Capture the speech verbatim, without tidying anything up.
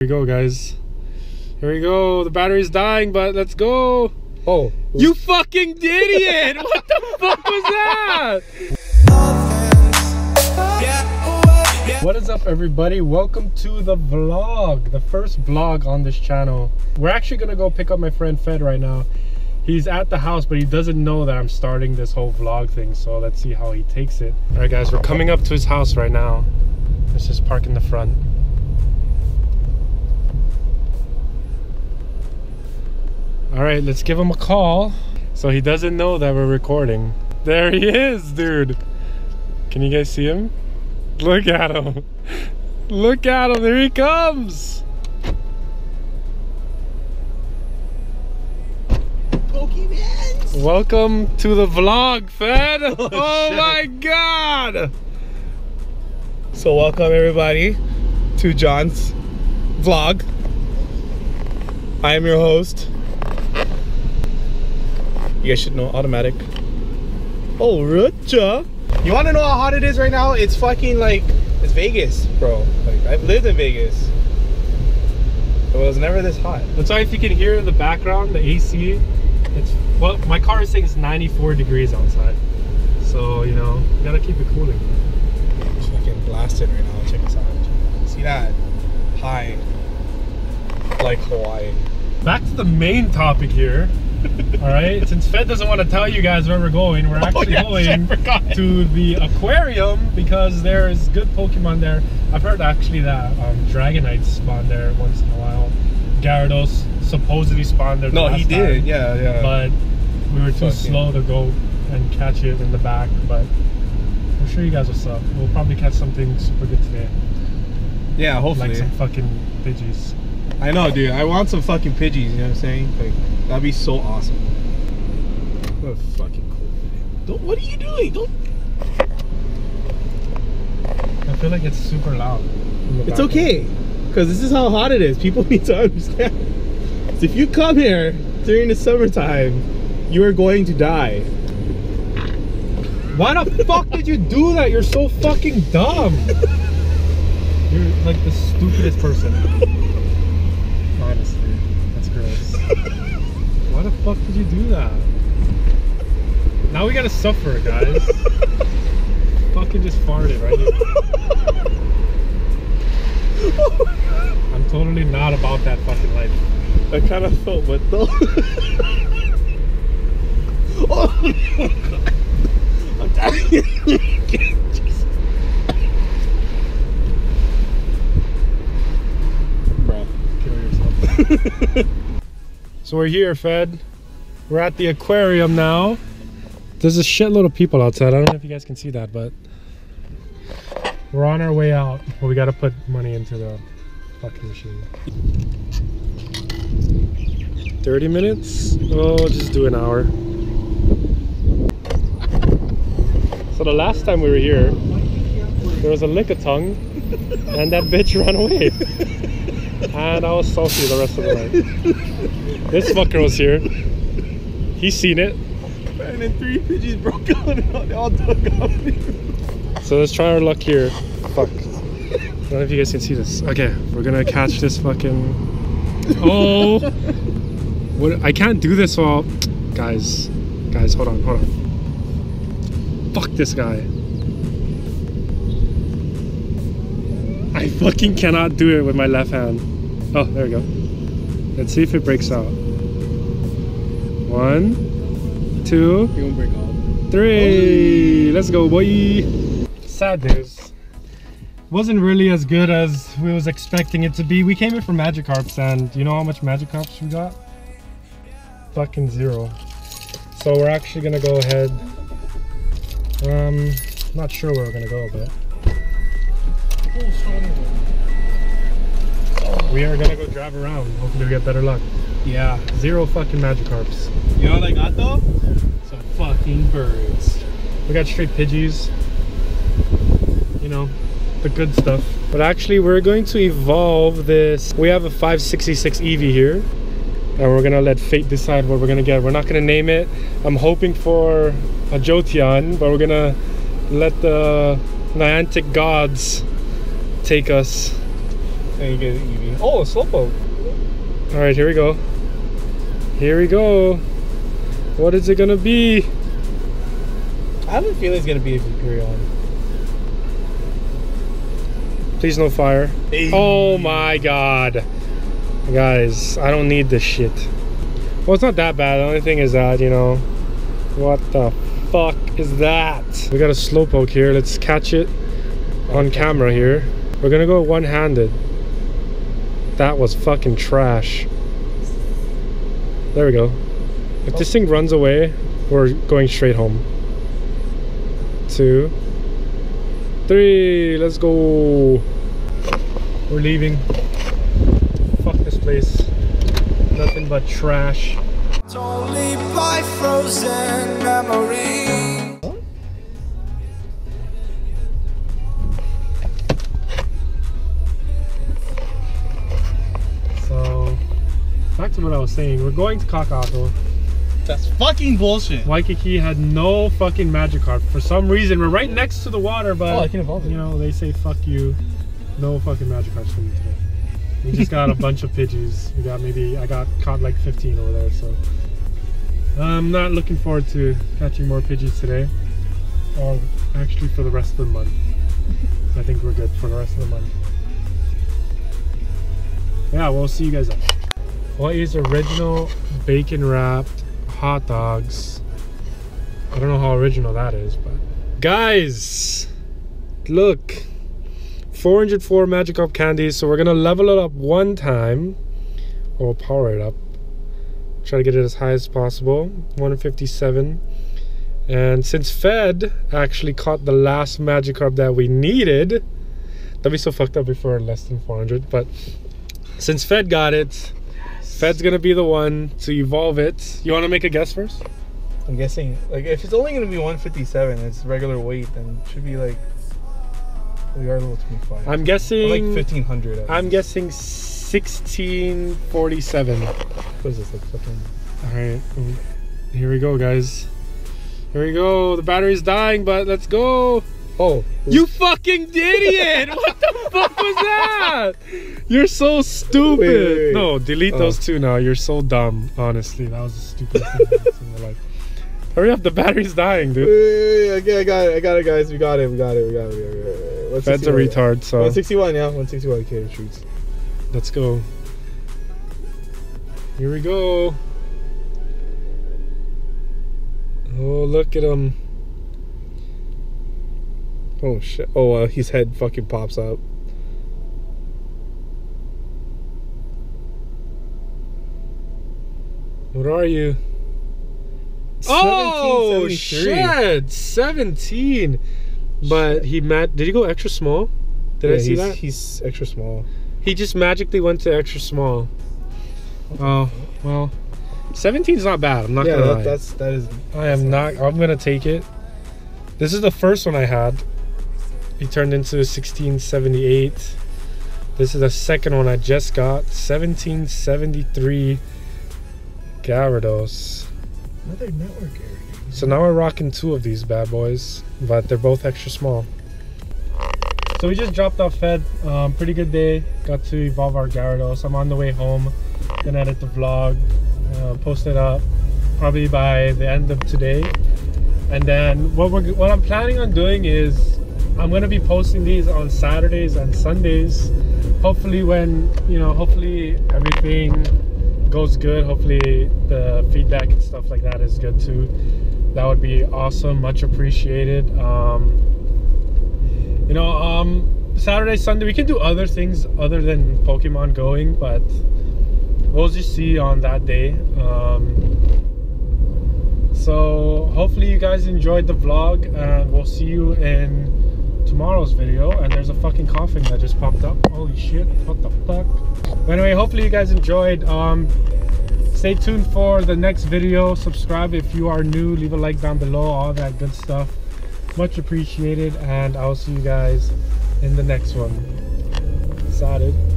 Here we go, guys. Here we go. The battery's dying, but let's go. Oh. You fucking idiot! What the fuck was that? What is up, everybody? Welcome to the vlog, the first vlog on this channel. We're actually gonna go pick up my friend Fed right now. He's at the house, but he doesn't know that I'm starting this whole vlog thing, so let's see how he takes it. All right, guys, we're coming up to his house right now. Let's just park in the front. All right, let's give him a call so he doesn't know that we're recording. There he is, dude. Can you guys see him? Look at him. Look at him. There he comes. Pokemans. Welcome to the vlog, Fed. Oh, oh my God. So welcome, everybody, to John's vlog. I am your host. You guys should know automatic. Oh, Rutja. You want to know how hot it is right now? It's fucking like, it's Vegas, bro. Like, I've lived in Vegas. It was never this hot. That's why, if you can hear in the background, the A C, it's, well, my car is saying it's ninety-four degrees outside. So, you know, you gotta keep it cooling. It's fucking blasted right now. Check this out. See that? High. Like Hawaii. Back to the main topic here. All right, since Fed doesn't want to tell you guys where we're going, we're actually oh, yeah, going to the aquarium because there's good Pokemon there. I've heard actually that um, Dragonite spawned there once in a while. Gyarados supposedly spawned there. The no, last he did. Time, yeah, yeah. But we were too Fuck, slow yeah. to go and catch it in the back. But I'm sure you guys will suck. We'll probably catch something super good today. Yeah, hopefully. Like some fucking Pidgeys. I know, dude. I want some fucking Pidgeys, you know what I'm saying? Like, that'd be so awesome. What a fucking cool video. Don't, what are you doing? Don't. I feel like it's super loud. It's okay, because this is how hot it is. People need to understand. So if you come here during the summertime, you are going to die. Why the fuck did you do that? You're so fucking dumb. You're like the stupidest person ever. Honestly, that's gross. Why the fuck did you do that? Now we gotta suffer, guys. Fucking just farted right here. Oh, I'm totally not about that fucking life. I kind of felt wet though. Oh no, God. I'm dying. So we're here, Fed. We're at the aquarium now. There's a shitload of people outside. I don't know if you guys can see that, but we're on our way out. Well, we gotta put money into the fucking machine. thirty minutes? Oh, just do an hour. So the last time we were here, there was a lick-a-tongue and that bitch ran away. And I was salty the rest of the night. This fucker was here. He's seen it. And then three Pidgeys broke out and they all dug out. So let's try our luck here. Fuck. I don't know if you guys can see this. Okay, we're gonna catch this fucking... Oh! What? I can't do this while... Guys. Guys, hold on, hold on. Fuck this guy. I fucking cannot do it with my left hand. Oh, there we go. Let's see if it breaks out. One, two, three. Let's go, boy. Sad news. Wasn't really as good as we was expecting it to be. We came in for Magikarps, and you know how much Magikarps we got? Fucking zero. So we're actually gonna go ahead. Um, not sure where we're gonna go, but. We are gonna go drive around. Hopefully we get better luck. Yeah. Zero fucking Magikarps. You know what I got though? Some fucking birds. We got straight Pidgeys. You know, the good stuff. But actually we're going to evolve this. We have a five sixty-six Eevee here. And we're gonna let fate decide what we're gonna get. We're not gonna name it. I'm hoping for a Jotian, but we're gonna let the Niantic gods take us. Then you get an Eevee. Oh, a Slowpoke. All right, here we go. Here we go. What is it gonna be? I have a feeling it's gonna be a Vaporeon. Please no fire. Hey. Oh my God. Guys, I don't need this shit. Well, it's not that bad. The only thing is that, you know, what the fuck is that? We got a Slowpoke here. Let's catch it on camera here. We're gonna go one-handed. That was fucking trash. There we go. If this thing runs away, we're going straight home. Two, three, let's go. We're leaving. Fuck this place. Nothing but trash. It's only by frozen memory. Huh? So, back to what I was saying. We're going to Kaka'ako. That's fucking bullshit. Waikiki had no fucking Magikarp. For some reason, we're right next to the water, but oh, I can evolve it. You know, they say fuck you. No fucking Magikarps for you today. We just got a bunch of Pidgeys. We got maybe, I got caught like fifteen over there, so. I'm not looking forward to catching more Pidgeys today. Or actually for the rest of the month. I think we're good for the rest of the month. Yeah, we'll see you guys up. What is original bacon wrapped hot dogs? I don't know how original that is, but. Guys, look. four hundred four Magikarp candies, so we're gonna level it up one time, or we'll power it up, try to get it as high as possible. One fifty-seven, and since Fed actually caught the last Magikarp that we needed, that'd be so fucked up if we were less than four hundred, but since Fed got it, yes. Fed's gonna be the one to evolve it. You want to make a guess first? I'm guessing, like, if it's only gonna be one fifty-seven, it's regular weight, then it should be like, we are a little twenty-five. I'm guessing. Or like fifteen hundred. I'm guessing sixteen forty-seven. What is this? Like fucking. Alright. Here we go, guys. Here we go. The battery's dying, but let's go. Oh. You fucking idiot! What the fuck was that? You're so stupid. Wait, wait, wait. No, delete oh. those two now. You're so dumb. Honestly, that was the stupidest thing I've seen in my life. Hurry up, the battery's dying, dude. Wait, wait, wait. Okay, I got it. I got it, guys. We got it. We got it. We got it. We got it. We got it. That's a retard, so. one sixty-one, yeah, one sixty-one, K shoots. Let's go. Here we go. Oh, look at him. Oh, shit. Oh, uh, his head fucking pops up. What are you? Oh, shit! seventeen! But he mat did he go extra small? Did yeah, I see he's, that? He's extra small. He just magically went to extra small. Oh well, seventeen's not bad. I'm not yeah, gonna that, lie. That's that is. I am not. I'm gonna take it. This is the first one I had. He turned into sixteen seventy-eight. This is the second one I just got. seventeen seventy-three Gyarados. Another network area. So now we're rocking two of these bad boys, but they're both extra small. So we just dropped off Fed. Um, pretty good day. Got to evolve our Gyarados. I'm on the way home. Gonna edit the vlog, uh, post it up probably by the end of today. And then what we're what I'm planning on doing is I'm gonna be posting these on Saturdays and Sundays. Hopefully, when you know, hopefully everything goes good. Hopefully the feedback and stuff like that is good too. That would be awesome, much appreciated. Um, you know, um, Saturday, Sunday, we can do other things other than Pokemon going, but we'll just see on that day. Um, so hopefully you guys enjoyed the vlog, and we'll see you in tomorrow's video. And there's a fucking coughing that just popped up. Holy shit, what the fuck? Anyway, hopefully you guys enjoyed. Um, Stay tuned for the next video. Subscribe if you are new. Leave a like down below. All that good stuff. Much appreciated. And I'll see you guys in the next one. Excited.